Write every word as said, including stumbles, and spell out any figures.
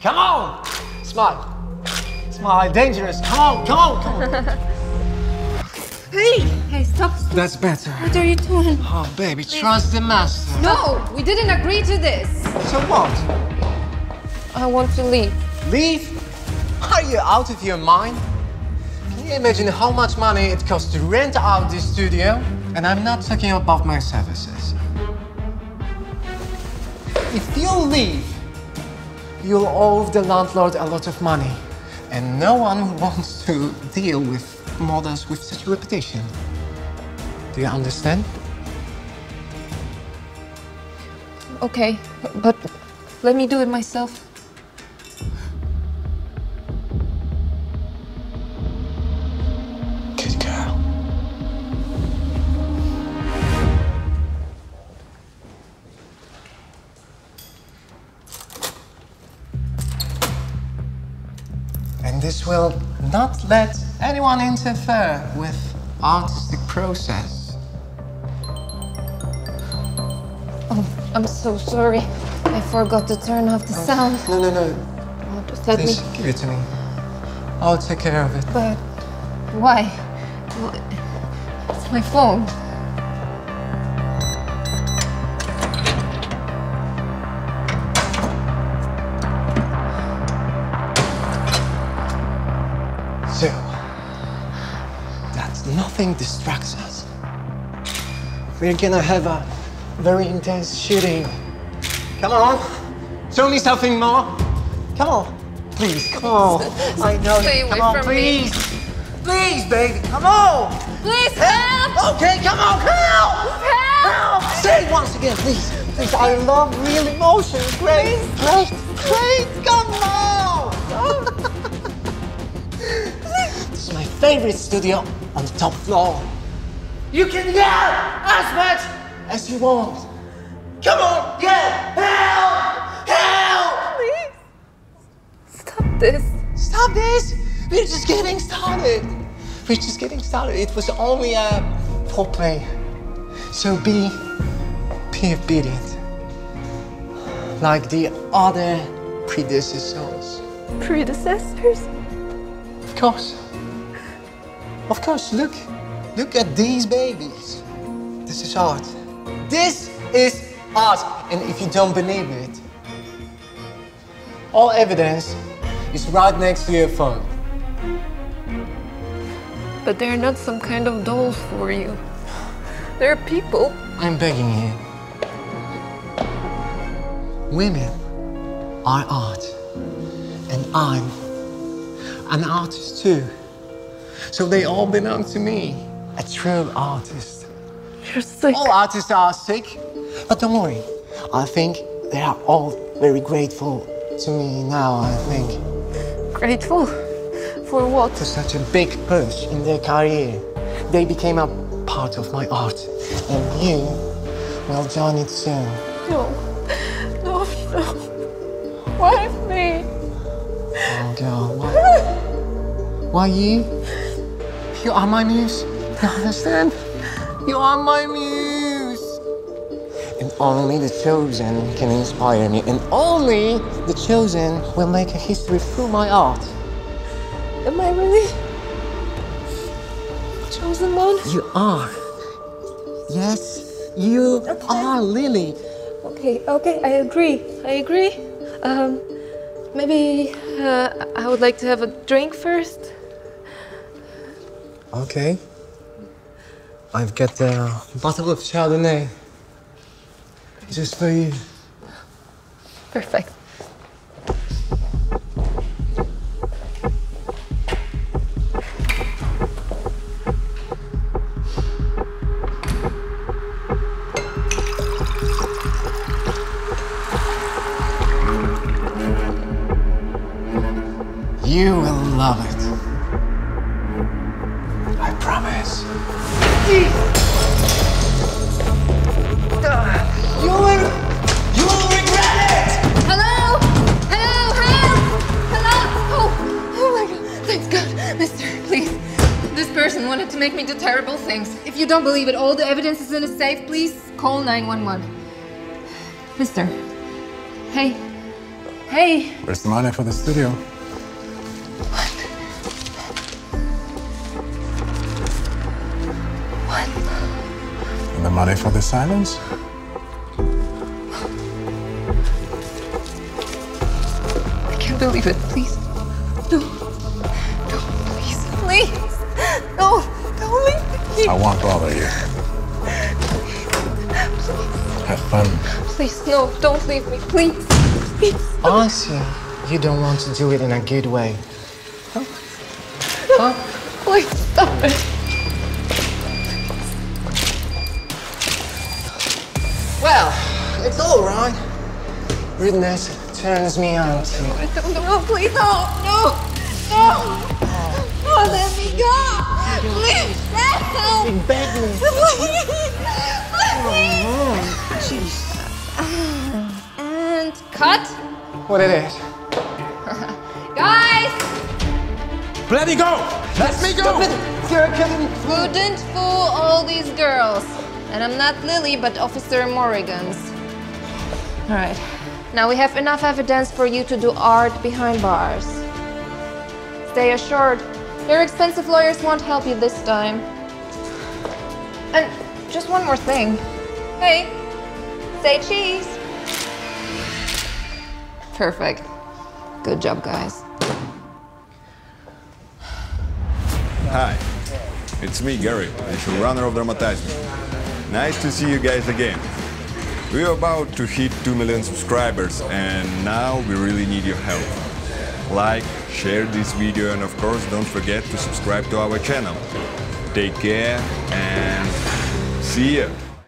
Come on! Smile. Smile, dangerous. Come on, come on, come on. Hey! Hey, stop, stop. That's better. What are you doing? Oh, baby, trust the master. No, we didn't agree to this. So what? I want to leave. Leave? Are you out of your mind? Can you imagine how much money it costs to rent out this studio? And I'm not talking about my services. If you leave, you'll owe the landlord a lot of money. And no one wants to deal with models with such a reputation. Do you understand? Okay, but let me do it myself. Good girl. And this will not let anyone interfere with artistic process. Oh, I'm so sorry. I forgot to turn off the oh, sound. No, no, no. Oh, just let Please, me... give it to me. I'll take care of it. But why? Well, it's my phone. So, that nothing distracts us. We're gonna have a very intense shooting. Come on, show me something more. Come on, please, come on. I know you, come on, please. Me. Please, baby, come on. Please, help. help. Okay, come on, help. Help. help. Say it once again, please. Please, I love real emotion. Great, great, great, come on. This is my favorite studio on the top floor. You can yell as much as you want. Come on, get help! Help! Please, stop this. Stop this! We're just getting started. We're just getting started. It was only a foreplay. So be, be obedient. Like the other predecessors. Predecessors? Of course. Of course, look. Look at these babies. This is art. This is art, and if you don't believe it, all evidence is right next to your phone. But they're not some kind of dolls for you. They're people. I'm begging you. Women are art, and I'm an artist too. So they all belong to me, a true artist. You're sick. All artists are sick. But don't worry, I think they are all very grateful to me now, I think. Grateful? For what? For such a big push in their career. They became a part of my art, and you will join it soon. No, no, no. Why me? Oh, girl, why? Why you? You are my muse. You understand? You are my muse. And only the chosen can inspire me. And only the chosen will make a history through my art. Am I really chosen one? You are. Yes, you okay. are, Lily. Okay, okay, I agree. I agree. Um, maybe uh, I would like to have a drink first. Okay. I've got a bottle of Chardonnay. Just for you. Perfect. You will love it. I promise. You will, you will regret it! Hello? Hello? Hello? Hello? Oh, oh my God. Thanks God. Mister, please. This person wanted to make me do terrible things. If you don't believe it, all the evidence is in a safe. Please call nine one one. Mister. Hey. Hey. Where's the money for the studio? What? What? And the money for the silence? I can't believe it. Please. No. No, please. Please. No. Don't leave me. I won't bother you. Have fun. Please, no, don't leave me, please. Please. Honestly, you don't want to do it in a good way. Huh? Huh? Please, stop it. Well, it's all right. Rudeness turns me on. I don't know, please, no, no, no. No, let me go. Please, no. You beg me. Please, please. Jeez. And cut. What it is? Guys! Let me go! Let me go! Wouldn't fool all these girls. And I'm not Lily, but Officer Morrigan's. All right. Now we have enough evidence for you to do art behind bars. Stay assured, your expensive lawyers won't help you this time. And just one more thing. Hey. Say cheese. Perfect. Good job, guys. Hi. It's me, Gary, the showrunner of Dramatize Me. Nice to see you guys again. We're about to hit two million subscribers, and now we really need your help. Like, share this video, and of course, don't forget to subscribe to our channel. Take care, and see ya!